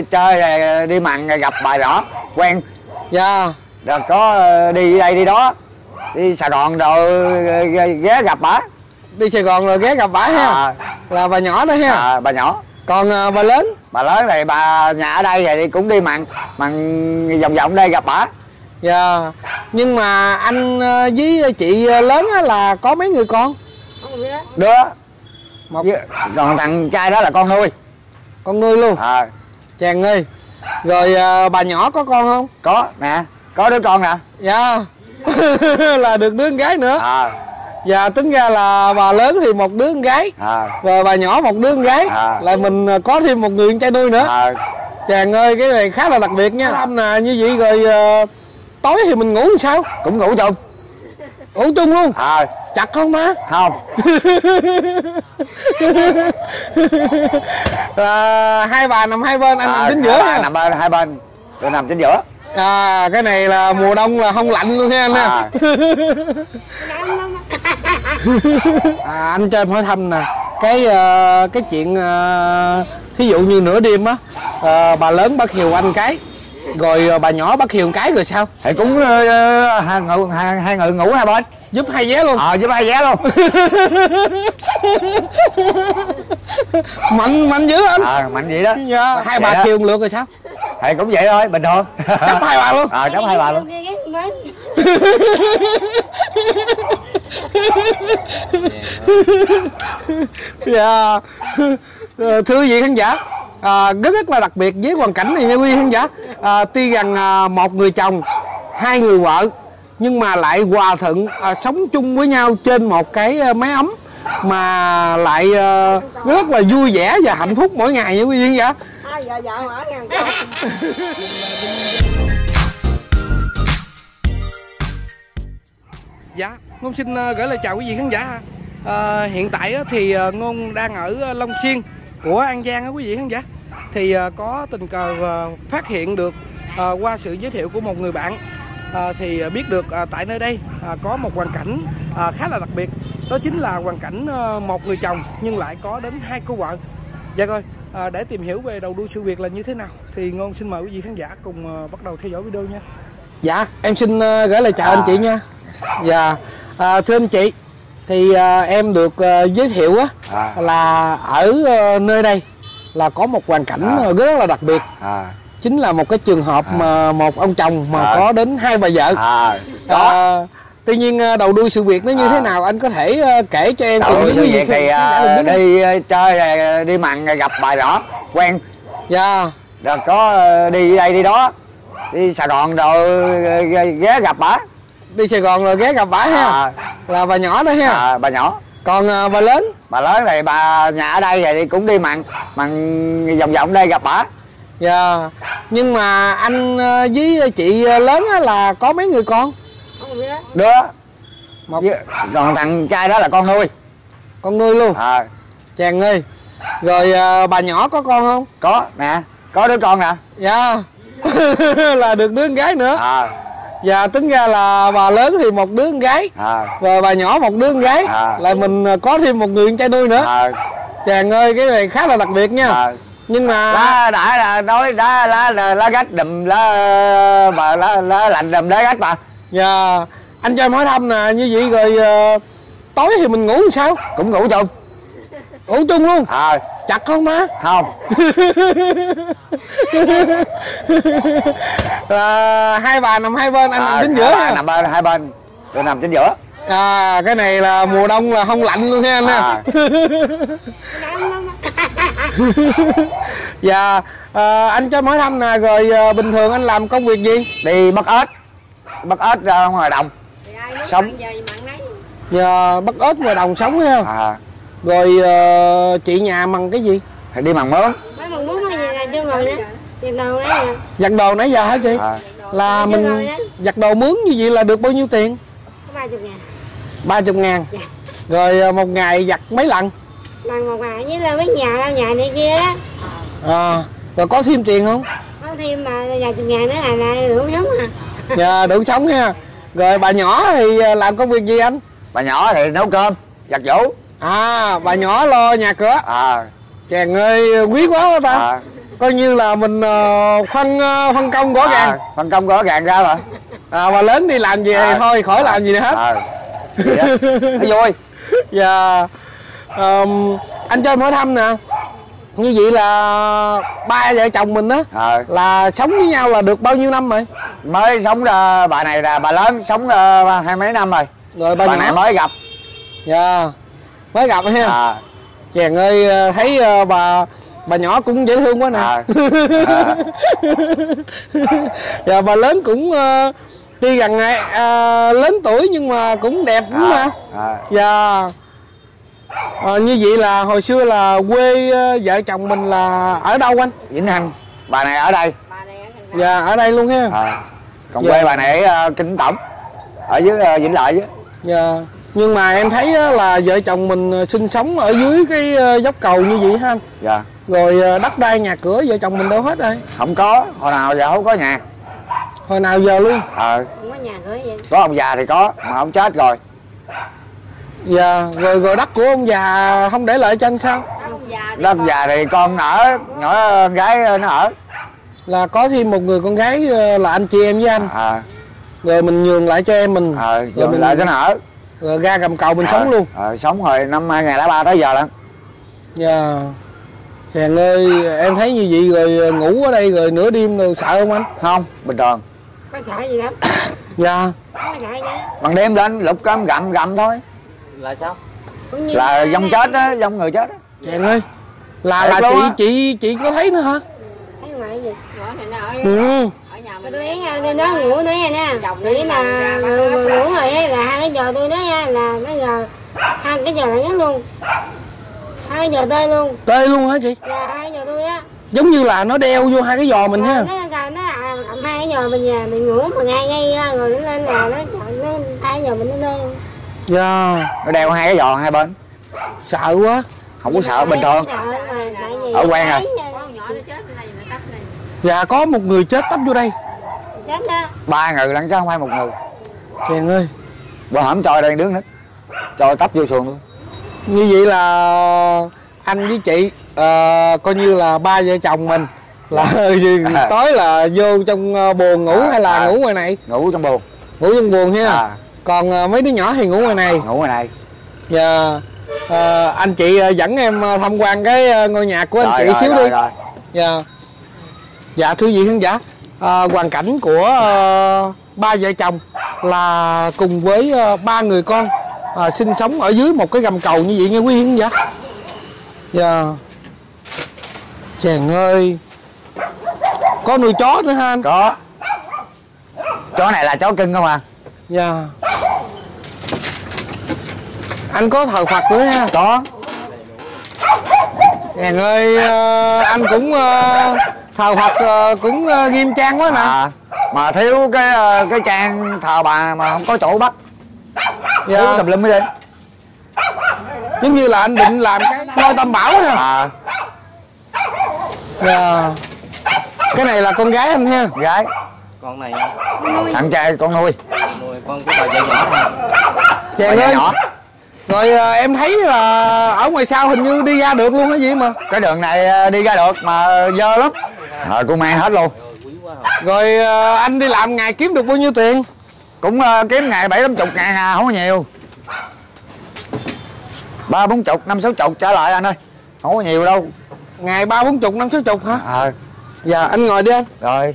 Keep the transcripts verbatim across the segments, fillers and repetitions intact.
chơi chơi đi mặn gặp bài rõ quen. Dạ. Rồi có đi đây đi đó, đi Sài Gòn rồi ghé gặp bả. Đi Sài Gòn rồi ghé gặp bả ha. À. Là bà nhỏ đó ha. À, bà nhỏ. Còn bà lớn? Bà lớn này bà nhà ở đây thì cũng đi mặn mặn vòng vòng đây gặp bả. Dạ. Nhưng mà anh với chị lớn là có mấy người con? Đứa. Một. Còn thằng trai đó là con nuôi. Con nuôi luôn. À. Chàng ơi. Rồi bà nhỏ có con không? Có nè, có đứa con nè. Dạ. Là được đứa con gái nữa. À. Dạ, tính ra là bà lớn thì một đứa con gái. À. Rồi bà nhỏ một đứa con gái. À. Là mình có thêm một người con trai nuôi nữa. À. Chàng ơi, cái này khá là đặc biệt nha. Anh à, như vậy rồi uh, tối thì mình ngủ làm sao? Cũng ngủ chung. Ngủ chung luôn. À. Chặt không má? Không. À, hai bà nằm hai bên, anh à, nằm chính giữa. Hai bà nằm bên, hai bên, tôi nằm chính giữa. À, cái này là mùa đông là không lạnh luôn ha anh ha. À. À, anh cho em hỏi thăm nè, cái uh, cái chuyện uh, thí dụ như nửa đêm á, uh, bà lớn bắt hiều anh cái, rồi uh, bà nhỏ bắt hiều cái rồi sao? Thì cũng uh, hai, ngự, hai, hai người ngủ hai bên, giúp hai vé luôn. Ờ, à, giúp hai vé luôn. Mạnh mạnh dữ anh. À, mạnh vậy đó. Yeah, hai vậy bà hiều lượt rồi sao? Thì cũng vậy thôi, bình thường. Chấp hai bà luôn. Ờ, à, chấp hai bà luôn. Yeah. Thưa quý vị khán giả, à, rất rất là đặc biệt với hoàn cảnh này nha quý vị khán giả. À, tuy rằng à, một người chồng, hai người vợ, nhưng mà lại hòa thuận à, sống chung với nhau trên một cái mái ấm, mà lại à, rất là vui vẻ và hạnh phúc mỗi ngày nha quý vị khán giả. Vợ vợ ở ngàn con. Dạ, Ngôn xin gửi lời chào quý vị khán giả. À, hiện tại thì Ngôn đang ở Long Xuyên của An Giang á quý vị khán giả. Thì có tình cờ phát hiện được qua sự giới thiệu của một người bạn, thì biết được tại nơi đây có một hoàn cảnh khá là đặc biệt. Đó chính là hoàn cảnh một người chồng nhưng lại có đến hai cô vợ. Dạ rồi. À, để tìm hiểu về đầu đuôi sự việc là như thế nào thì Ngôn xin mời quý vị khán giả cùng uh, bắt đầu theo dõi video nha. Dạ, em xin uh, gửi lời chào à. Anh chị nha. Dạ, à, thưa anh chị, thì uh, em được uh, giới thiệu á, à. Là ở uh, nơi đây là có một hoàn cảnh à. Rất là đặc biệt à. Chính là một cái trường hợp à. Mà một ông chồng mà à. Có đến hai bà vợ à. Đó. À, tuy nhiên đầu đuôi sự việc nó như à. Thế nào anh có thể uh, kể cho em cùng với quý vị thì uh, đi uh, chơi đi mặn gặp bà rõ quen. Dạ. Rồi có uh, đi đây đi đó, đi Sài Gòn rồi uh, ghé gặp bả. Đi Sài Gòn rồi ghé gặp bả ha. À. Là bà nhỏ đó ha. À, bà nhỏ. Còn uh, bà lớn? Bà lớn này bà nhà ở đây thì cũng đi mặn mặn vòng vòng đây gặp bả. Dạ. Nhưng mà anh với chị lớn là có mấy người con? Đứa. Một. Còn thằng trai đó là con nuôi. Con nuôi luôn. À. Chàng ơi. Rồi bà nhỏ có con không? Có nè, có đứa con nè. Dạ. Là được đứa con gái nữa. À. Dạ, tính ra là bà lớn thì một đứa con gái. À. Rồi bà nhỏ một đứa con gái. À. Là mình có thêm một người con trai nuôi nữa. À. Chàng ơi, cái này khá là đặc biệt nha. À. Nhưng mà lá đã là nói đá lá lá gách đùm lá bà lá lá lạnh đùm đá gách bà. Dạ, anh cho em hỏi thăm nè, như vậy rồi uh, tối thì mình ngủ làm sao? Cũng ngủ chung. Ngủ chung luôn. À. Chặt không má? Không. À, hai bà nằm hai bên, anh à, nằm chính giữa. Hai nằm bên, hai bên, tôi nằm chính giữa. À, cái này là mùa đông là không lạnh luôn ha anh ha. Dạ, à, anh cho em hỏi thăm nè, rồi uh, bình thường anh làm công việc gì? Đi bắt ếch. Bắt ếch ra ngoài đồng sống. Giờ bắt ếch ngoài đồng sống ha. À. Rồi uh, chị nhà bằng cái gì? Thì đi bằng mướn. Bằng mướn là chưa ngồi nữa. Giặt đồ nãy giờ. Giặt đồ nãy giờ hả chị? À. Là mình giặt đồ mướn như vậy là được bao nhiêu tiền? ba mươi ngàn. ba mươi ngàn. Dạ. Rồi một ngày giặt mấy lần? Lần một ngày với là mấy nhà lau nhà này kia đó. À. Rồi có thêm tiền không? Có thêm mà ba mươi ngàn nữa là là đủ sống à. Dạ, đủ sống ha. Rồi bà nhỏ thì làm công việc gì anh? Bà nhỏ thì nấu cơm, giặt giũ. À, bà nhỏ lo nhà cửa. À. Chàng ơi, quý quá ta. À. coi như là mình uh, phân uh, phân công rõ ràng, à, phân công rõ ràng ra rồi. À, mà lớn đi làm gì à, thôi khỏi à, làm gì nữa hết. À, thấy vui. Dạ. Um, anh cho em hỏi thăm nè, như vậy là ba vợ chồng mình á à, là sống với nhau là được bao nhiêu năm rồi? Mới sống uh, bà này là bà lớn sống uh, hai mấy năm rồi. Rồi bà, bà này mới gặp. Dạ. Mới gặp ha. À. Chàng ơi, thấy uh, bà bà nhỏ cũng dễ thương quá nè. À. À. Dạ, bà lớn cũng uh, tuy rằng uh, lớn tuổi nhưng mà cũng đẹp đúng không ạ? À. Dạ. À, như vậy là hồi xưa là quê uh, vợ chồng mình là ở đâu anh? Vĩnh Hằng. Bà này ở đây. Bà này ở Vĩnh Hằng. Dạ, ở đây luôn ha. À. Còn dạ, quê bà này ở uh, Kinh Tổng. Ở dưới uh, Vĩnh Lợi chứ. Dạ. Nhưng mà em thấy uh, là vợ chồng mình sinh sống ở dưới cái uh, dốc cầu như vậy hả anh? Dạ. Rồi uh, đất đai nhà cửa vợ chồng mình đâu hết đây? Không có, hồi nào giờ không có nhà. Hồi nào giờ luôn? Ờ. Không có nhà cửa vậy. Có ông già thì có, mà ông chết rồi. Dạ, rồi rồi đất của ông già không để lại cho anh sao? Ông già đất ông già thì con ở, nhỏ gái nó ở. Là có thêm một người con gái là anh chị em với anh. À. Rồi mình nhường lại cho em mình. Ờ, à, rồi mình lại cho nó ở. Rồi ra Gầm Cầu mình à, sống luôn. Ờ, à, sống rồi năm hai nghìn lẻ ba tới giờ lận. Dạ. Chàng ơi, em thấy như vậy rồi ngủ ở đây rồi nửa đêm rồi sợ không anh? Không, bình thường. Có sợ gì lắm. Dạ. Không có sợ gì. Bằng đêm lên lục cơm gặm gặm thôi. Là sao? Là dông chết á, dông người chết á. Chàng ơi, là là chị chị chị có thấy nữa hả? Thấy ngoài gì? Nhỏ này nó ở đây. Ừ. Tôi nói nha, nó ngủ nói nha, nghĩ là ngủ rồi ấy là hai cái giờ tôi nói nha là bây giờ hai cái giờ là ngắn luôn. Hai giờ tê luôn. Tê luôn hả chị? Dạ, hai giờ tôi á. Giống như là nó đeo vô hai cái giò mình ha. Nó cầm hai cái giò mình về mình ngủ mà ngay ngay rồi nó lên là nó chọn nó hai cái giò mình nó đeo luôn. Dạ. Nó đeo hai cái giò hai bên. Sợ quá. Không có sợ bình thường. Ở quen rồi. Dạ, có một người chết tấp vô đây. Chết đó. Ba người lận chứ không phải một người. Chàng ơi. Bà hổm trời đang đứng nữa. Trời tấp vô xuồng luôn. Như vậy là anh với chị à, coi như là ba vợ chồng mình là à, tối là vô trong buồn ngủ à, hay là à, ngủ ngoài này? Ngủ trong buồn. Ngủ trong buồn ha. À. Còn à, mấy đứa nhỏ thì ngủ ngoài này. Ngủ ngoài này. Dạ. À, anh chị dẫn em tham quan cái ngôi nhà của anh rồi, chị rồi, xíu rồi, đi. Rồi. Dạ. Dạ thưa vị khán giả, à, hoàn cảnh của à, ba vợ chồng là cùng với à, ba người con. À, sinh sống ở dưới một cái gầm cầu như vậy nghe quý khán giả. Dạ. Chàng ơi, có nuôi chó nữa hả anh? Có. Chó này là chó cưng không à? Dạ. Anh có thờ Phật nữa ha? Có. Chàng ơi, anh cũng thờ Phật cũng nghiêm trang quá nè. À, mà thiếu cái cái trang thờ bà mà không có chỗ bắt. Dạ. Tùm lum đi. Giống như là anh định làm cái ngôi Tam Bảo nè. À. Dạ. Cái này là con gái anh ha? Gái. Con này thằng trai con nuôi. Nuôi con của bà già nhỏ. Chàng ơi. Nhỏ. Rồi à, em thấy là ở ngoài sau hình như đi ra được luôn hả gì mà? Cái đường này đi ra được mà dơ lắm. Rồi cô mang hết luôn. Rồi à, anh đi làm ngày kiếm được bao nhiêu tiền? Cũng uh, kiếm ngày bảy tám chục ngàn à, không có nhiều, ba bốn chục năm sáu chục trở lại anh ơi, không có nhiều đâu. Ngày ba bốn chục năm sáu chục hả? Ờ. Dạ anh ngồi đi anh. Rồi.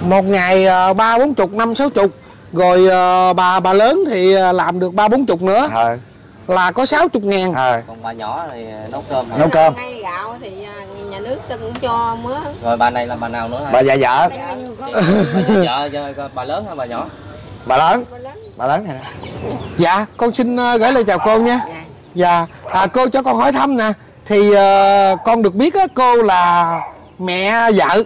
Một ngày ba bốn chục năm sáu chục, rồi uh, bà bà lớn thì làm được ba bốn chục nữa. Ờ. Là có sáu chục ngàn. Ờ. Còn bà nhỏ thì nấu cơm. Nấu cơm. Hay gạo thì nhà nước ta cũng cho mứa. Rồi bà này là bà nào nữa? Bà già vợ. Bà vợ, bà lớn hay bà nhỏ? Bà lớn. Bà lớn này nè. Dạ, con xin gửi lời chào cô nha. Dạ, à, cô cho con hỏi thăm nè. Thì uh, con được biết uh, cô là mẹ vợ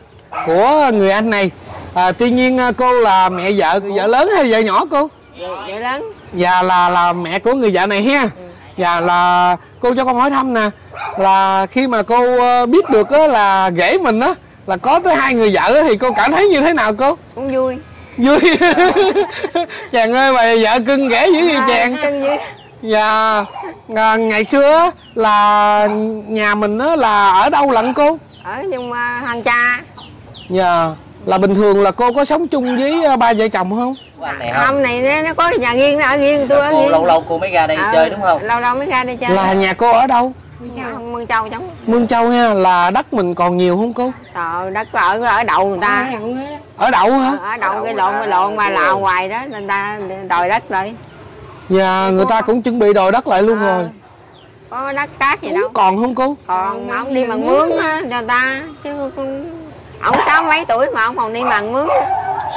của người anh này. À, tuy nhiên uh, cô là mẹ vợ, vợ lớn hay vợ nhỏ cô? Vợ lớn. Dạ, là là mẹ của người vợ này ha. Dạ, là cô cho con hỏi thăm nè, là khi mà cô biết được á là rể mình á là có tới hai người vợ thì cô cảm thấy như thế nào cô? Cũng vui. Vui. Chàng ơi, bà vợ cưng rể dữ vậy chàng. Cưng dữ. Dạ, ngày xưa là nhà mình là ở đâu lận cô? Ở nhưng mà Hoàng Trà. Dạ, là bình thường là cô có sống chung với ba vợ chồng không? Anh này không? Không, này nó có nhà riêng, nó ở riêng, tôi ở riêng. Lâu lâu cô mới ra đây ờ, chơi đúng không? Lâu lâu mới ra đây chơi. Là nhà cô ở đâu? Mương Châu giống. Mương Châu ha, là đất mình còn nhiều không cô? Trời, đất ở ở đậu người ta. Ở đậu hả? Ở, ở đậu cái lộn cái lộn mà là ngoài đó người ta đòi đất rồi. Dạ, người ta cũng chuẩn bị đòi đất lại luôn rồi. Có đất cát gì đâu. Còn không cô? Còn mà ông đi bằng mướn á người ta chứ ông sáu mấy tuổi mà ông còn đi bằng mướn.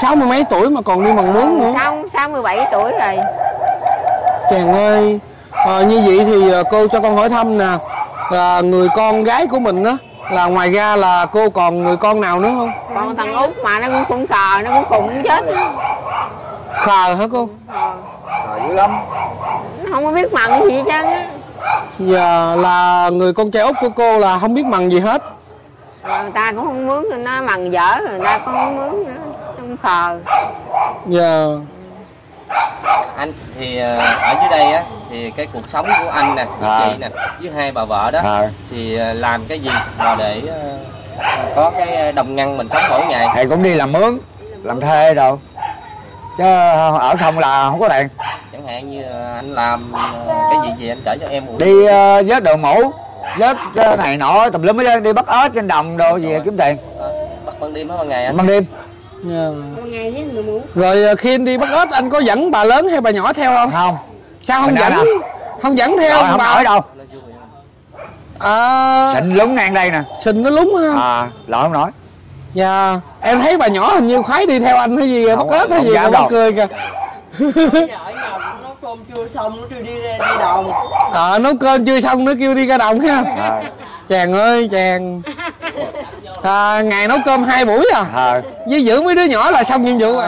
Sáu mươi mấy tuổi mà còn đi bằng mướn nữa. Sáu sáu mươi bảy tuổi rồi. Chàng ơi. À, như vậy thì cô cho con hỏi thăm nè, là người con gái của mình á, là ngoài ra là cô còn người con nào nữa không? Còn thằng Út mà nó cũng cũng khờ, nó cũng cũng chết. Khờ hả cô? Khờ. Khờ dữ lắm. Nó không có biết mặn gì hết trơn á. Giờ là người con trai Út của cô là không biết mặn gì hết. Rồi người ta cũng không mướn, nó mặn dở, người ta cũng không mướn nữa, nó cũng khờ. Giờ anh thì ở dưới đây á thì cái cuộc sống của anh nè, của à. chị nè, với hai bà vợ đó à. thì làm cái gì mà để có cái đồng ngăn mình sống mỗi ngày? Thì cũng đi làm mướn, làm thuê đâu, chứ ở không là không có tiền. Chẳng hạn như anh làm cái gì gì anh kể cho em một đi uh, vớt đồ mũ, vớt này nọ tùm lum mới lên đi bắt ếch trên đồng đồ gì kiếm tiền. À, bắt ban đêm hả ban ngày anh? Ban đêm. Yeah. Rồi khi anh đi bắt ếch anh có dẫn bà lớn hay bà nhỏ theo không? Không. Sao không dẫn? Đâu? Không dẫn theo rồi, không bà ở đâu? À... Sình lúng ngang đây nè. Sình nó lúng ha. À, lỡ không nói. Dạ, yeah. Em thấy bà nhỏ hình như khoái đi theo anh hay gì không, bắt ếch hay gì mà nó cười kìa. Ở nhà nó cơm chưa xong nó kêu đi ra đi đồng. Ờ à, nấu cơm chưa xong nó kêu đi ra đồng ha. À. Chàng ơi chàng. À, ngày nấu cơm hai buổi à, à. với dưỡng mấy đứa nhỏ là xong nhiệm vụ à.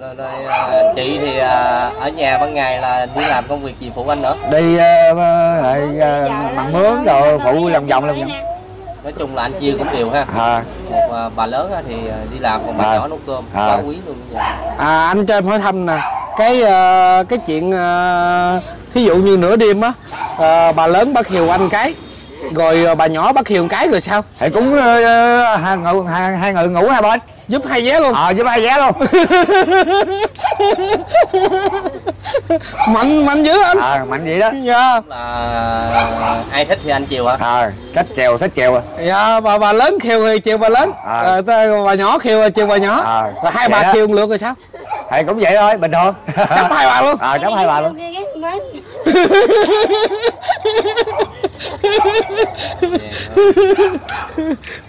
Rồi, rồi, à, chị thì à, ở nhà ban ngày là đi làm công việc gì phụ anh nữa? Đi à, à, bằng mướn rồi phụ lòng vòng lòng vòng. Nói chung là anh chia cũng đều ha. À. Một à, bà lớn thì đi làm còn bà à. nhỏ nấu cơm, à. quá quý luôn. À, anh cho em hỏi thăm nè, cái à, cái chuyện à, thí dụ như nửa đêm á, à, bà lớn bắt hiều anh cái. Rồi bà nhỏ bắt hiều cái rồi sao? Thì cũng uh, hai, ngự, hai, hai người ngủ hai bên. Giúp hai vé luôn. Ờ à, giúp hai vé luôn. Mạnh mạnh dữ anh. Ờ à, mạnh vậy đó. Dạ. Là ai thích thì anh chiều hả? Ờ à, thích chiều thích chiều à. Dạ bà bà lớn khiều thì chiều bà lớn. À. À, bà nhỏ khiều chiều bà nhỏ. À, là hai bà khiều lượt rồi sao? Thì cũng vậy thôi, bình thường. Chấp hai bà luôn. Ờ à, chấp hai bà luôn.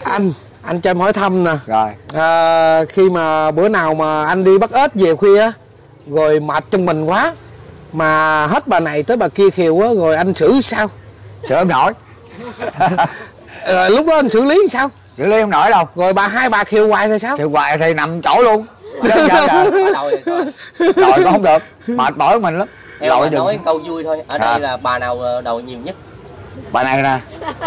Anh anh cho em hỏi thăm nè, rồi à, khi mà bữa nào mà anh đi bắt ếch về khuya rồi mệt trong mình quá mà hết bà này tới bà kia khiều á, rồi anh xử sao? Xử không nổi. À, lúc đó anh xử lý sao? Xử lý không nổi đâu. Rồi bà hai bà khiều hoài thì sao? Khiều hoài thì nằm chỗ luôn. Rồi cũng không được, mệt mỏi mình lắm. Em đừng... nói câu vui thôi, ở à. đây là bà nào đòi nhiều nhất? Bà này nè.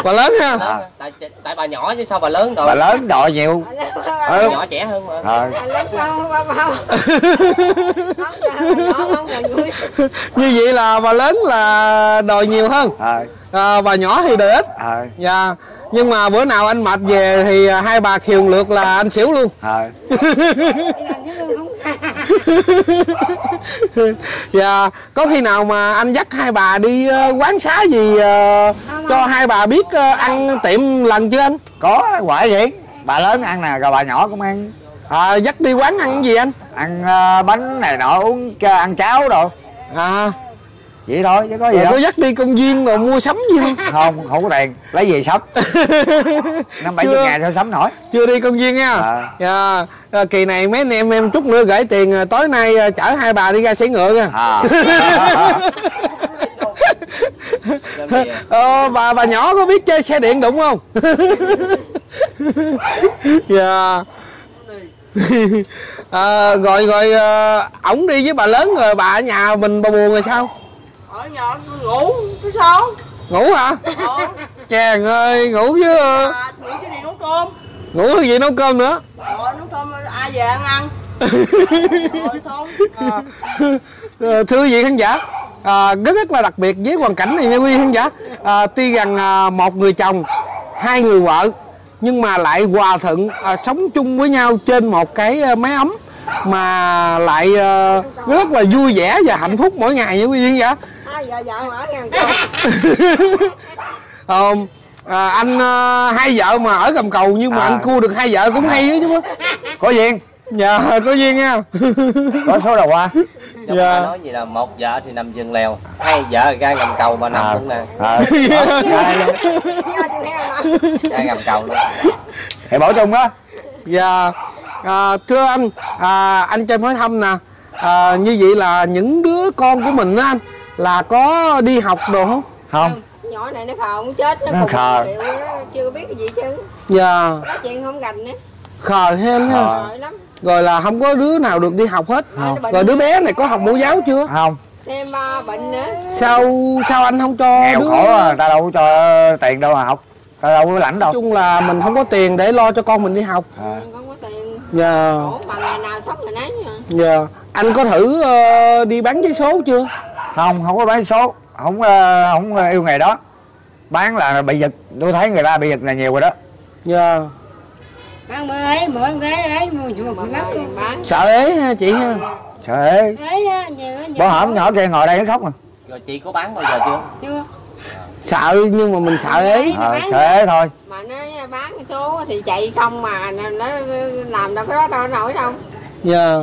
Bà lớn ha. À. Tại, tại bà nhỏ chứ sao bà lớn đòi. Bà lớn đòi nhiều. Bà ừ. nhỏ trẻ hơn mà. À. Bà lớn không, bà không. Không, bà vui. Như vậy là bà lớn là đòi nhiều hơn. À. À, bà nhỏ thì đòi ít. À. Dạ. Nhưng mà bữa nào anh mệt về thì hai bà khiều lượt là anh xỉu luôn. À. Dạ. Có khi nào mà anh dắt hai bà đi uh, quán xá gì uh, cho hai bà biết uh, ăn tiệm lần chưa anh? Có, quả vậy. Bà lớn ăn nè, rồi bà nhỏ cũng ăn. À, dắt đi quán ăn cái gì anh? Ăn uh, bánh này nọ, uống ăn cháo đồ. À. Vậy thôi chứ có gì đâu. Có dắt đi công viên rồi mua sắm gì không? Không, không có tiền, lấy gì sắm. Năm bảy chục ngàn sao sắm nổi. Chưa đi công viên nha. À. À, à, kỳ này mấy anh em em chút nữa gửi tiền tối nay à, chở hai bà đi ra sẻ ngựa nha. À. Ờ, bà bà nhỏ có biết chơi xe điện đụng không? Dạ. À, rồi rồi ổng đi với bà lớn rồi bà ở nhà mình bà buồn rồi sao? Ở nhà ngủ chứ sao? Ngủ hả? Ờ. Chàng ơi ngủ chứ. À, ngủ chứ đi nấu cơm. Ngủ cái gì nấu cơm nữa? Ờ nấu cơm ai về ăn ăn. Rồi, xong. À. Thưa quý vị khán giả, à, rất rất là đặc biệt với hoàn cảnh này. Huy khán giả, à, tuy rằng à, một người chồng hai người vợ nhưng mà lại hòa thuận à, sống chung với nhau trên một cái mái ấm mà lại à, rất là vui vẻ và hạnh phúc mỗi ngày nha quý vị khán giả. À, à, anh à, hai vợ mà ở Gầm Cầu nhưng mà à, anh cua được hai vợ cũng hay đó chứ. Có duyên. Dạ có duyên nha. Có số đầu qua. Chúng dạ. ta nói gì là một vợ thì nằm giường lèo, hai vợ ra Gầm Cầu mà nằm luôn nè. Ờ. Ra Gầm Cầu luôn. Hãy bỏ chung đó. Dạ. À, thưa anh, à, anh cho em hỏi thăm nè. À, như vậy là những đứa con của mình á anh là có đi học đồ không? Không. Nhỏ này nó khờ cũng chết, nó, nó khờ. Điều, nó chưa biết cái gì chứ. Dạ. Nói chuyện không gành nữa. Khờ hên ha. Rồi là không có đứa nào được đi học hết. Không. Rồi đứa bé này có học mẫu giáo chưa? Không. Em bệnh nữa. Sao sao anh không cho nghèo đứa? Khổ à, ta đâu có cho tiền đâu mà học. Ta đâu có lãnh đâu. Nói chung là mình không có tiền để lo cho con mình đi học. À. Không có tiền. Dạ. Khổ mà ngày nào sống ngày nấy hả? Dạ. Anh có thử uh, đi bán giấy số chưa? Không, không có bán số. Không uh, không yêu nghề đó. Bán là bị giật. Tôi thấy người ta bị giật là nhiều rồi đó. Dạ. Bán bữa ấy, bữa ghế ấy, sợ ế ha chị ha. Sợ ế. Bỏ hổm nhỏ kia ngồi đây nó khóc mà. Rồi chị có bán bao giờ chưa? Chưa. Sợ nhưng mà mình sợ ế. Ờ, sợ ế thôi. Mà nó bán số thì chạy không mà nó làm đâu có đó nổi đâu. Dạ.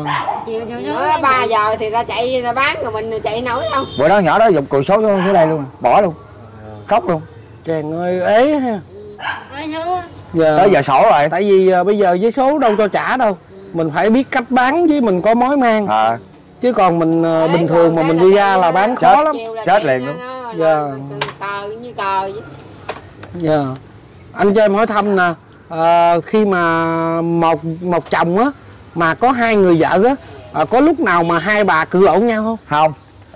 Bữa ba giờ thì ta chạy ta bán rồi mình chạy nổi không? Bữa đó nhỏ đó dùng cùi số xuống đây luôn, bỏ luôn. Khóc luôn. Chàng ơi ế ha. Giờ, tới giờ sổ rồi. Tại vì uh, bây giờ giấy số đâu cho trả đâu. Mình phải biết cách bán với mình có mối mang à. Chứ còn mình uh, bình thường mà mình đi ra là bán chết, khó lắm. Chết liền luôn. Giờ Giờ anh cho em hỏi thăm nè, uh, khi mà một một chồng á mà có hai người vợ á, uh, có lúc nào mà hai bà cự lộn nhau không? Không.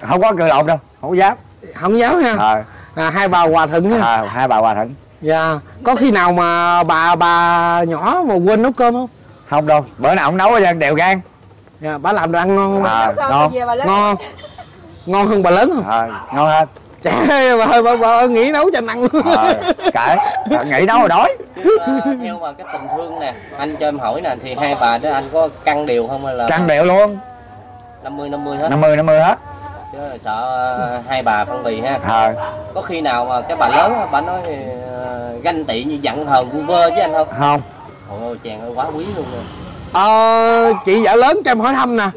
Không có cự lộn đâu. Không dám. Không dám ha à. À, hai bà hòa thuận ha à, hai bà hòa thuận. Dạ, yeah. Có khi nào mà bà bà nhỏ mà quên nấu cơm không? Không đâu, bữa nào cũng nấu cho đều gan. Dạ, yeah, bà làm đồ ăn ngon không? À, ngon. Ngon. Ngon hơn bà lớn không? À, ngon hơn. Trời ơi, bà, bà ơi, nghỉ nấu cho anh ăn luôn. À, kệ, nghỉ nấu rồi đói. Chứ, uh, theo mà cái tình thương nè, anh cho em hỏi nè, thì hai bà đó anh có căng điều không hay là... Căng điều luôn. năm mươi năm mươi hết. năm mươi năm mươi hết. Chứ sợ hai bà phân bì ha. À. Có khi nào mà cái bà lớn bà nói ganh tị như giận hờn vu vơ chứ anh không? Không. Ôi chàng ơi quá quý luôn rồi. Ờ, chị vợ lớn cho em hỏi thăm nè.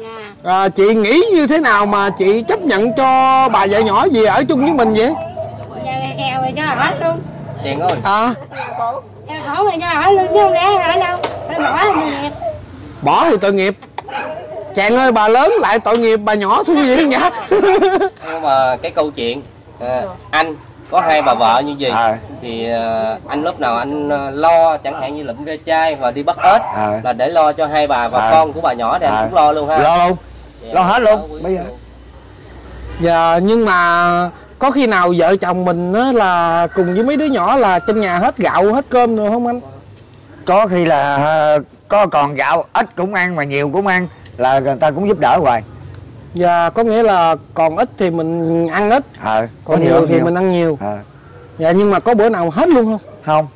À, chị nghĩ như thế nào mà chị chấp nhận cho bà vợ nhỏ gì ở chung với mình vậy? Nghèo rồi cho hết luôn. Chàng ơi. À. Nghèo khổ rồi cho hết luôn chứ không lẽ hỏi đâu. Phải bỏ thì tội nghiệp. Bỏ thì tội nghiệp. Chàng ơi bà lớn lại tội nghiệp bà nhỏ thua gì không nhá. Nhưng mà cái câu chuyện à, anh có hai bà vợ như vậy à. Thì à, anh lúc nào anh lo chẳng hạn như lụm ve chai và đi bắt ếch à. Là để lo cho hai bà và à. Con của bà nhỏ thì anh à. Cũng lo luôn ha. Lo luôn. Dạ, lo hết luôn. Bây giờ. Dạ nhưng mà có khi nào vợ chồng mình á là cùng với mấy đứa nhỏ là trên nhà hết gạo hết cơm rồi không anh? Có khi là có còn gạo ít cũng ăn mà nhiều cũng ăn. Là người ta cũng giúp đỡ hoài. Dạ, có nghĩa là còn ít thì mình ăn ít à, còn nhiều, nhiều thì nhiều. Mình ăn nhiều à. Dạ, nhưng mà có bữa nào hết luôn không? Không.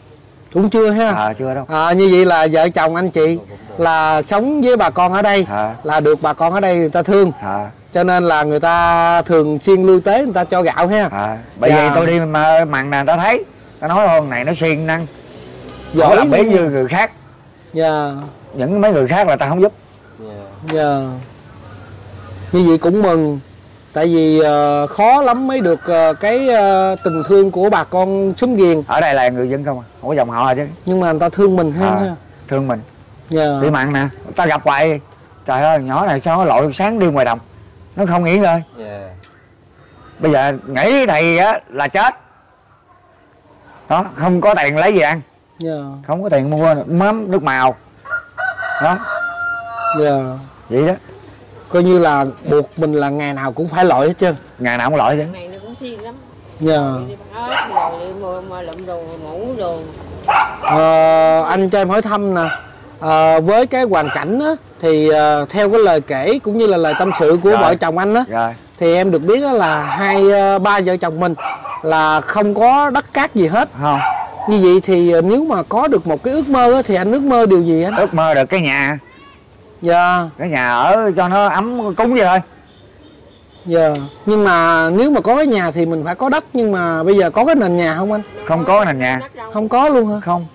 Cũng chưa ha? À, chưa đâu à. Như vậy là vợ chồng anh chị là sống với bà con ở đây à. Là được bà con ở đây người ta thương à. Cho nên là người ta thường xuyên lui tế người ta cho gạo ha à. Bởi dạ. Vì tôi đi mà mặn nè, người ta thấy ta nói hôm này nó siêng năng giỏi làm bể như người khác dạ. Những mấy người khác là ta không giúp. Dạ yeah. Như vậy cũng mừng. Tại vì uh, khó lắm mới được uh, cái uh, tình thương của bà con xóm giềng. Ở đây là người dân không à? Không có dòng họ chứ. Nhưng mà người ta thương mình hơn à, ha. Thương mình. Dạ yeah. Tụi mặn nè, ta gặp hoài. Trời ơi, nhỏ này sao nó lội sáng đi ngoài đồng. Nó không nghỉ ngơi yeah. Bây giờ nghỉ thì á, là chết. Đó, không có tiền lấy gì ăn yeah. Không có tiền mua mắm, nước màu. Đó. Dạ yeah. Vậy đó. Coi như là buộc mình là ngày nào cũng phải lội hết trơn. Ngày nào cũng lội chứ. Ngày này cũng xiên lắm. Dạ yeah. À, anh cho em hỏi thăm nè à, với cái hoàn cảnh á, thì à, theo cái lời kể cũng như là lời tâm sự của vợ chồng anh á rồi. thì em được biết là hai ba vợ chồng mình là không có đất cát gì hết. Không. Như vậy thì nếu mà có được một cái ước mơ thì anh ước mơ điều gì anh? Ước mơ được cái nhà. Dạ. Cái nhà ở cho nó ấm cúng vậy thôi. Dạ. Nhưng mà nếu mà có cái nhà thì mình phải có đất, nhưng mà bây giờ có cái nền nhà không anh? Không có nền nhà. Không có luôn hả? Không.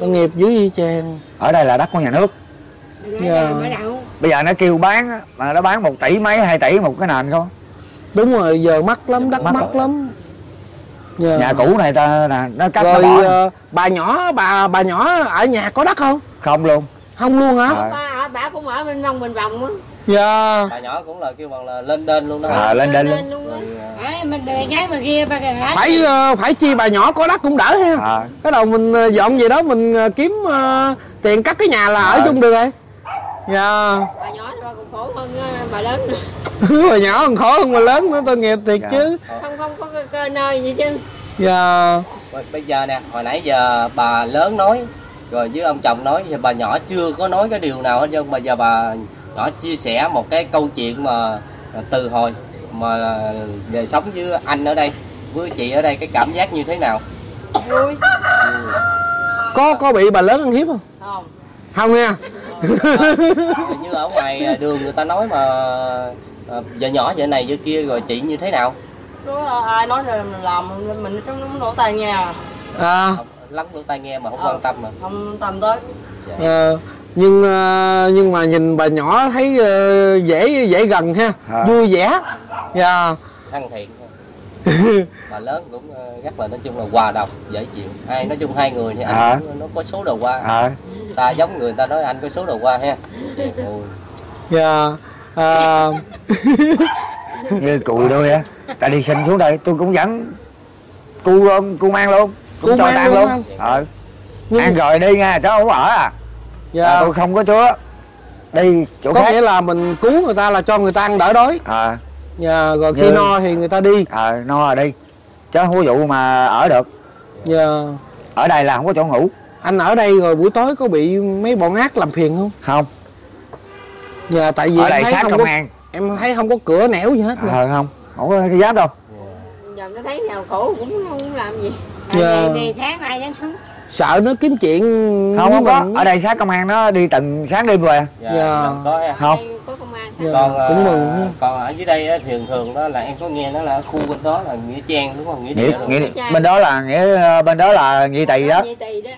Tội nghiệp dữ vậy chàng. Ở đây là đất của nhà nước. Dạ. Bây giờ nó kêu bán mà nó bán một tỷ mấy, hai tỷ một cái nền không? Đúng rồi, giờ mắc lắm, đất mắc, mắc lắm. Dạ. Nhà cũ này ta nè, nó cắt rồi, nó bỏ. Bà nhỏ, bà bà nhỏ ở nhà có đất không? Không luôn. Không luôn hả? Bà, bà, bà cũng ở bên vòng bên vòng á. Dạ. Bà nhỏ cũng là kêu bằng là lên đên luôn đó. Ờ à, lên đên luôn. luôn đó. Phải mình cái mà kia bà kìa. Phải phải chi bà nhỏ có đất cũng đỡ ha. À. Cái đầu mình dọn về đó mình kiếm uh, tiền cắt cái nhà là à. ở chung được rồi. Dạ. Bà nhỏ còn khổ hơn bà lớn. Bà nhỏ còn khổ hơn bà lớn nữa, tội nghiệp thiệt. Dạ. Chứ không không có cái, cái nơi gì chứ. Dạ. Bây giờ nè, hồi nãy giờ bà lớn nói rồi với ông chồng nói, thì bà nhỏ chưa có nói cái điều nào hết, nhưng mà giờ bà nhỏ chia sẻ một cái câu chuyện mà từ hồi mà về sống với anh ở đây với chị ở đây, cái cảm giác như thế nào? Vui. Ừ. Có có bị bà lớn ăn hiếp không? Không. Không nha. Ờ, như ở ngoài đường người ta nói mà vợ nhỏ vợ này vợ kia rồi chị như thế nào? Đó, ai nói rồi mình làm, mình trong lỗ tai nghe à, lắng lỗ tai nghe mà không à, quan tâm mà không tâm tới. Ờ, nhưng nhưng mà nhìn bà nhỏ thấy dễ dễ gần ha, à. vui vẻ, yeah. thân thiện. Bà lớn cũng rất là nói chung là hòa đồng, dễ chịu. Ai nói chung hai người thì anh à. nó có số đầu qua. À. Ta giống người ta nói anh có số đầu qua ha. Dạ. À. Như cùi đôi á. Ta đi xin xuống đây tôi cũng vẫn cu cu mang luôn, cũng cho ăn luôn. Ờ. Nhưng... ăn rồi đi nha, cháu không ở à. Dạ. À, tôi không có chứa. Đi chỗ có khác. Có nghĩa là mình cứu người ta là cho người ta ăn đỡ đói. À. Dạ, rồi khi như... no thì người ta đi. Ờ, à, no rồi đi. Chứ không có vụ mà ở được. Dạ. Ở đây là không có chỗ ngủ. Anh ở đây rồi buổi tối có bị mấy bọn ác làm phiền không? Không. Dạ, tại vì ở đây sát công an. Em thấy không có cửa nẻo gì hết. Ờ, à, không. Không có dám đâu. Giờ nó thấy nào khổ cũng không làm gì. Dạ. Đi sáng ai dám xuống. Sợ nó kiếm chuyện. Không, không có. Ở đây sát công an nó đi từng sáng đêm rồi. Dạ. dạ. Có hay không? Dạ, còn cũng mừng. Còn ở dưới đây thường thường đó là em có nghe nó là khu bên đó là nghĩa trang đúng không? Nghĩa, nghĩa, nghĩa, nghĩa bên đó là nghĩa bên đó là nghĩa tỳ đó. đó.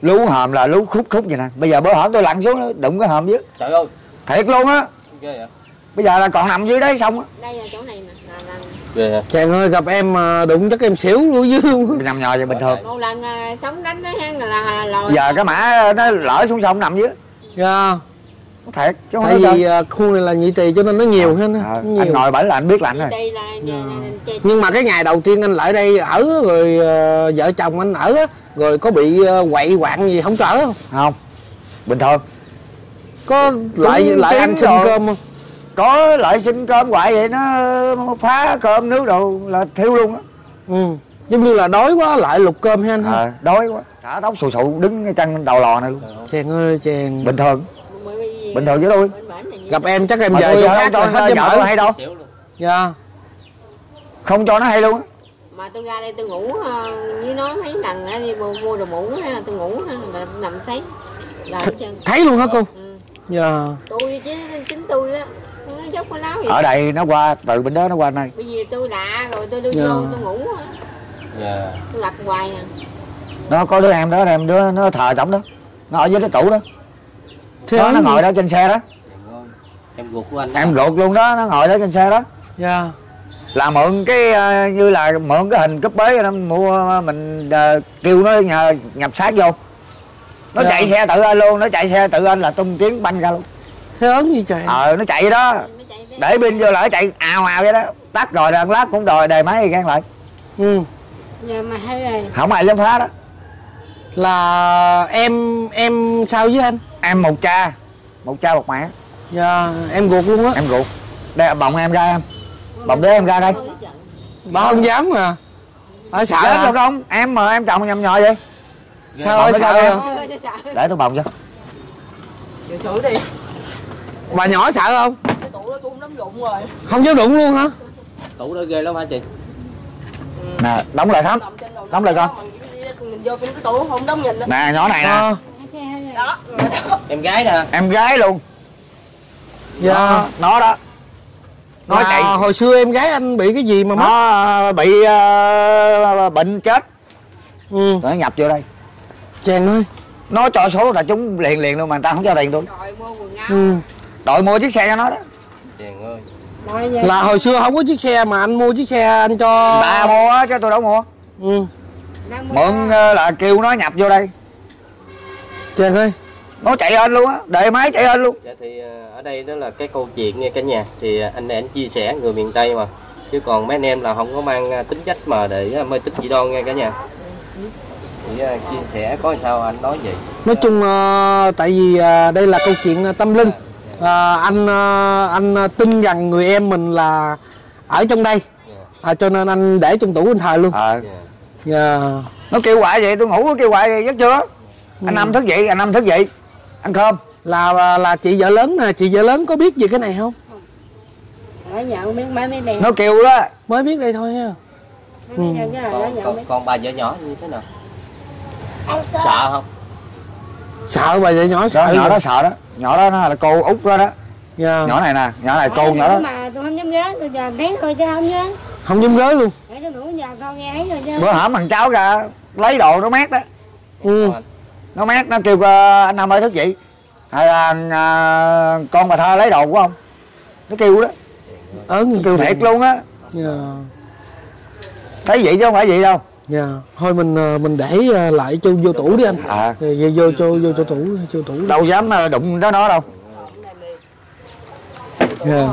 Lú hòm là lú khúc khúc vậy nè. Bây giờ bữa hổm tôi lặn xuống nó đụng cái hòm dưới. Trời ơi. Thiệt luôn á. Bây giờ là còn nằm dưới đấy xong á. Đây là chỗ này nè. Yeah. Chàng ơi, gặp em đụng chắc em xỉu luôn dưới luôn. Nằm nhòi vậy bình thường. Một lần sống đánh nó hang là lòi. Giờ cái mã nó lỡ xuống sông nằm dưới. Dạ. Thiệt, chứ tại vì à, khu này là nhị tỳ cho nên nó nhiều à, hơn. À, anh ngồi bển là anh biết là anh rồi. Yeah. Nhưng mà cái ngày đầu tiên anh lại đây ở rồi uh, vợ chồng anh ở rồi có bị uh, quậy quạng gì không trở không? Không, bình thường. Có lại lại anh xin cơm không? Có lại xin cơm quậy vậy nó phá cơm nước đồ là thiêu luôn á. Ừ. Giống như là đói quá lại lục cơm ha anh. À, ha? Đói quá. Xả tóc sù sụ đứng cái chân đầu lò này luôn. Chàng ơi chàng. Bình thường. Bình thường với tôi. Gặp em chắc em về cho hết vợ tôi hay đâu. Dạ. Không cho nó hay luôn. Mà tôi ra đây tôi ngủ với nó mấy lần đó, đi mua đồ ngủ ha, tôi ngủ ha, nằm thấy. Thấy luôn hả cô? Dạ. Tôi chứ chính tôi á. Ở đây nó qua từ bên đó nó qua đây. Bởi vì tôi lạ rồi tôi đưa vô tôi ngủ. Dạ. Tôi gặp hoài à. Nó có đứa em đó, em đứa nó thờ tổng đó. Nó ở dưới cái tủ đó. Thế đó, nó ngồi gì? Đó trên xe đó. Em ruột của anh đó. Em ruột luôn đó, nó ngồi đó trên xe đó. Dạ. Yeah. Là mượn cái như là mượn cái hình cúp bế nó mua mình uh, kêu nó nhờ, nhập xác vô. Nó yeah. chạy xe tự anh luôn, nó chạy xe tự anh là tung tiếng banh ra luôn. Thế ớn gì trời. Ờ nó chạy đó. Để pin vô lại chạy ào ào vậy đó. Tắt rồi đằng lát cũng đòi đề máy gan lại. Ừ. Giờ mà hay rồi. Không ai dám phá đó. Là em em sao với anh? Em một cha, một cha một mẹ. Dạ, em ruột luôn á. Em ruột. Đây bọng em ra em. Bọng đứa em ra đây. Bà không dám mà. Ở sợ hết luôn không? Em mà em chồng nhầm nhòi vậy. Sao ơi sao em? Để tôi bọng cho. Bà nhỏ sợ không? thôi, tôi không dám đụng rồi. Không dám đụng luôn hả? Tủ đó ghê lắm hả chị? Ừ. Nè, đóng lại Thắm. Đóng lại con. Nhìn vô cái tủ không đóng nhìn. Nè, nhỏ này nè. Đó, em gái nè. Em gái luôn. Dạ, nó đó. Nói chạy. Hồi xưa em gái anh bị cái gì mà mất? Nó bị uh, bệnh chết. Ừ. Nó nhập vô đây. Chàng ơi. Nó cho số là chúng liền liền luôn mà người ta không cho tiền tôi. Đội mua quần áo. Ừ. Đội mua chiếc xe cho nó đó. Chàng ơi. Là hồi xưa không có chiếc xe mà anh mua chiếc xe anh cho ta mua á, chứ tôi đâu mua. Ừ. Mượn là kêu nó nhập vô đây. Chàng ơi. Nó chạy lên luôn á, để máy chạy lên luôn. Dạ thì ở đây đó là cái câu chuyện nghe cả nhà. Thì anh em chia sẻ người miền Tây mà. Chứ còn mấy anh em là không có mang tính chất mà để mê tín dị đoan nghe cả nhà. Thì chia sẻ có sao anh nói vậy. Nói chung tại vì đây là câu chuyện tâm linh. À, anh anh tin rằng người em mình là ở trong đây. À, cho nên anh để trong tủ anh thời luôn. À. Yeah. Nó kêu hoài vậy, tôi ngủ nó kêu hoài vậy, giấc chưa? Ừ. Anh Năm thức dậy, anh Năm thức dậy. Ăn cơm. Là là chị vợ lớn nè, chị vợ lớn có biết về cái này không? Ở nhà không biết mấy mấy đèn. Nó kêu đó, mới biết đây thôi ha. Ừ. Còn, còn bà vợ nhỏ như thế nào? Sợ không? Sợ bà vợ nhỏ, sợ nhỏ đó, sợ đó. Nhỏ đó nó là cô út đó đó. Yeah. Nhỏ này nè, nhỏ này cô nhỏ đó. Mà tôi không dám gớ, tôi giờ thấy thôi chứ không dám. Không dám gớ luôn. Để tôi ngủ giờ con nghe thấy rồi chứ. Bữa hổm thằng cháu ra lấy đồ nó mát đó. Ừ. Nó mát nó kêu uh, anh Năm ơi thức dậy. Hay là uh, con bà Thơ lấy đồ của ông. Nó kêu đó. Ừ, kêu thiệt luôn á. Yeah. Thấy vậy chứ không phải vậy đâu. Dạ, yeah. Thôi mình mình để lại cho vô tủ đi anh. À. Vô vô cho vô cho tủ, cho tủ. Đâu dám đụng tới nó đâu. Dạ.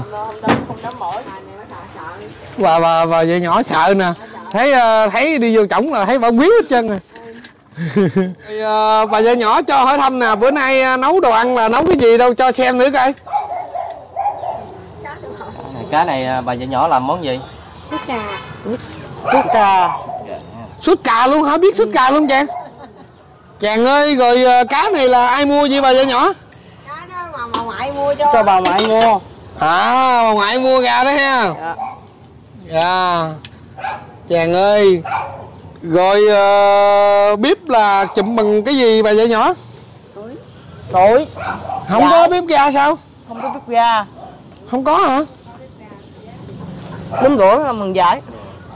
Và và và vợ nhỏ sợ nè. Thấy thấy đi vô chổng là thấy bà quýu hết trơn rồi. Bà vợ nhỏ cho hỏi thăm nè, bữa nay nấu đồ ăn là nấu cái gì đâu cho xem nữa coi. Cái này bà vợ nhỏ làm món gì? Súp cà. Súp cà. Súp cà luôn hả? Biết súp cà luôn chàng. Chàng ơi, rồi cá này là ai mua vậy bà vợ nhỏ? Cá đó mà bà ngoại mua cho. Cho bà ngoại mua. À, bà ngoại mua gà đó ha. Dạ. Dạ. Chàng ơi. Rồi uh, bếp là chụm bằng cái gì bà vợ nhỏ? Tuổi. Tuổi. Không dạ. Có bếp ga sao? Không có bếp ga. Không có hả? Nấm củi bằng vải.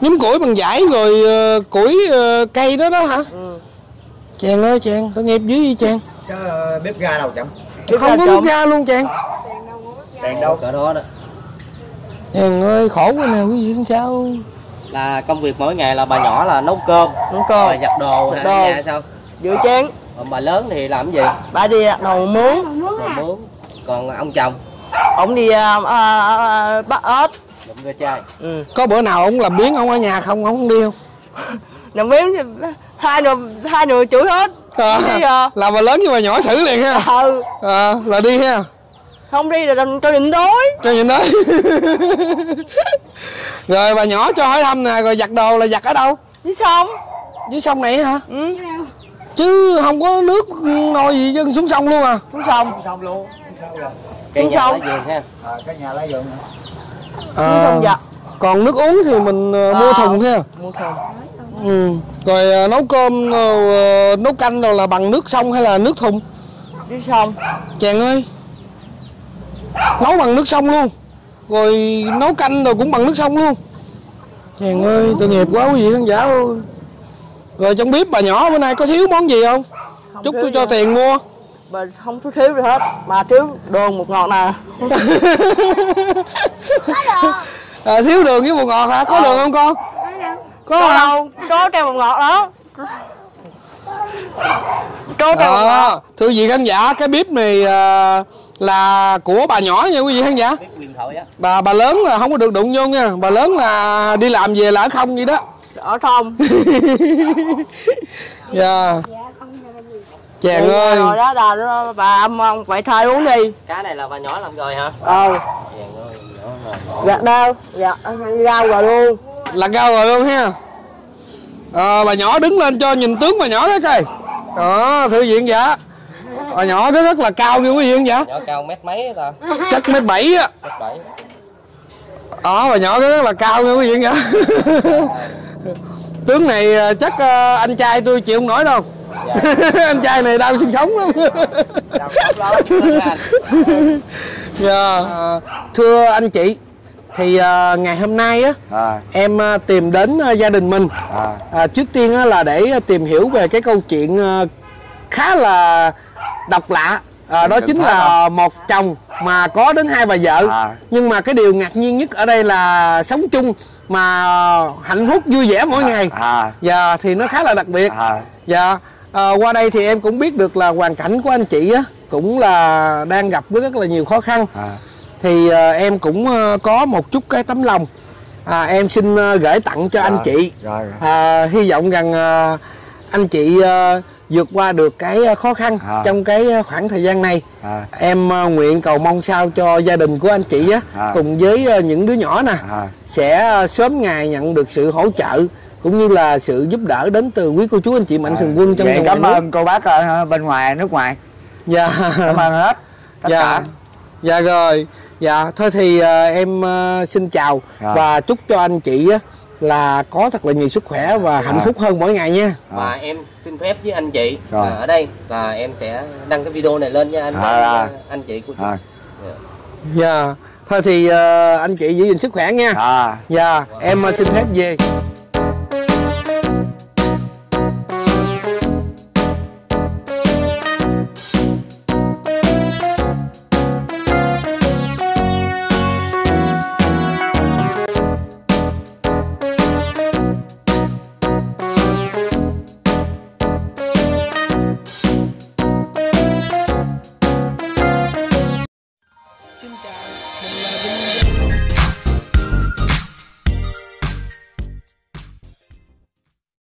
Nấm củi bằng vải rồi uh, củi uh, cây đó đó hả? Ừ. Chàng ơi chàng, tội nghiệp dưới vậy chàng. Chứ uh, bếp ga đâu chẳng. Không có bếp ga luôn chàng. Tiền đâu cỡ đó đó. Chàng ơi khổ quá nè quý vị không sao. Là công việc mỗi ngày là bà nhỏ là nấu cơm, nấu cơm, bà giặt đồ, giặt đồ. Nhà sao? Rửa chén. Còn bà lớn thì làm cái gì? Bà đi đầu mướn, đầu mướn. Còn ông chồng? Ông đi uh, uh, bắt ếch. Ừ. Có bữa nào ông làm biếng ông ở nhà không, ông không đi không? Làm biếng thì hai người, hai người chửi hết à, đi, à. Là bà lớn nhưng mà nhỏ xử liền ha. Ừ à, là đi ha. Không đi là cho nhịn đói. Cho nhịn đói. Rồi bà nhỏ cho hỏi thăm nè, rồi giặt đồ là giặt ở đâu? Dưới sông. Dưới sông này hả? Ừ. Chứ không có nước nồi gì chứ xuống sông luôn à? Xuống sông. Xuống sông luôn. Xuống sông. Cái nhà lá vườn. À, dạ. Còn nước uống thì mình uh, à, mua thùng ha. Mua thùng. Ừ. Rồi uh, nấu cơm, uh, nấu canh rồi là bằng nước sông hay là nước thùng? Nước sông. Chàng ơi. Nấu bằng nước sông luôn. Rồi nấu canh rồi cũng bằng nước sông luôn. Chàng ơi, tội nghiệp quá quý vị khán giả ơi. Rồi trong bếp bà nhỏ bữa nay có thiếu món gì không? Không. Chúc tôi cho gì. Tiền mua. Bà không thiếu thiếu gì hết, mà thiếu đường một ngọt nè. À, thiếu đường với bột ngọt hả? Có ờ. đường không con? Có đâu. Có không? Có treo bột ngọt đó. Có treo bột ngọt. Thưa quý vị khán giả, cái bếp này à, là của bà nhỏ nha quý vị khán giả. Bà bà lớn là không có được đụng vô nha. Bà lớn là đi làm về là ở không vậy đó. Ở không. Dạ. Yeah. Chàng ừ, ơi. Rồi đó là đó, bà ông vậy thai uống đi. Cá này là bà nhỏ làm rồi hả? Ờ. Gạt đâu? Gạt rau rồi luôn. Lặt rau rồi luôn ha. À, bà nhỏ đứng lên cho nhìn tướng bà nhỏ đó coi. Đó, thư viện dạ. Bà nhỏ đó rất là cao kìa quý vị, không vậy? Nhỏ cao mét mấy ta? Chắc mét bảy á. Mét bảy. Đó, bà nhỏ đó rất là cao kìa quý vị, không vậy? Tướng này chắc anh trai tôi chịu không nổi đâu. Dạ. Anh trai này đau xương sống lắm. Đau lắm. Dạ. Thưa anh chị, thì à, ngày hôm nay á à. em à, tìm đến à, gia đình mình à. À, trước tiên á, là để à, tìm hiểu về cái câu chuyện à, khá là độc lạ à, đó chính là không? Một chồng mà có đến hai bà vợ à. Nhưng mà cái điều ngạc nhiên nhất ở đây là sống chung mà hạnh phúc vui vẻ mỗi à. ngày à. Dạ thì nó khá là đặc biệt à. Dạ à, qua đây thì em cũng biết được là hoàn cảnh của anh chị á cũng là đang gặp với rất là nhiều khó khăn à. Thì à, em cũng à, có một chút cái tấm lòng à, em xin à, gửi tặng cho à, anh chị rồi. À, hy vọng rằng à, anh chị à, vượt qua được cái khó khăn à. Trong cái khoảng thời gian này à. Em à, nguyện cầu mong sao cho gia đình của anh chị á, à. cùng với à, những đứa nhỏ nè à. sẽ à, sớm ngày nhận được sự hỗ trợ cũng như là sự giúp đỡ đến từ quý cô chú anh chị mạnh thường quân trong vậy. Cảm ơn cô bác à, bên ngoài nước ngoài. Dạ. Cảm ơn hết tất dạ. cả. Dạ rồi. Dạ, thôi thì à, em à, xin chào à. Và chúc cho anh chị á, là có thật là nhiều sức khỏe và hạnh à. phúc hơn mỗi ngày nha. Và à. em xin phép với anh chị à. À, ở đây là em sẽ đăng cái video này lên nha anh, à. anh, anh chị của chị. À. Yeah. Dạ, thôi thì à, anh chị giữ gìn sức khỏe nha. Dạ, à. yeah. wow. Em xin phép về.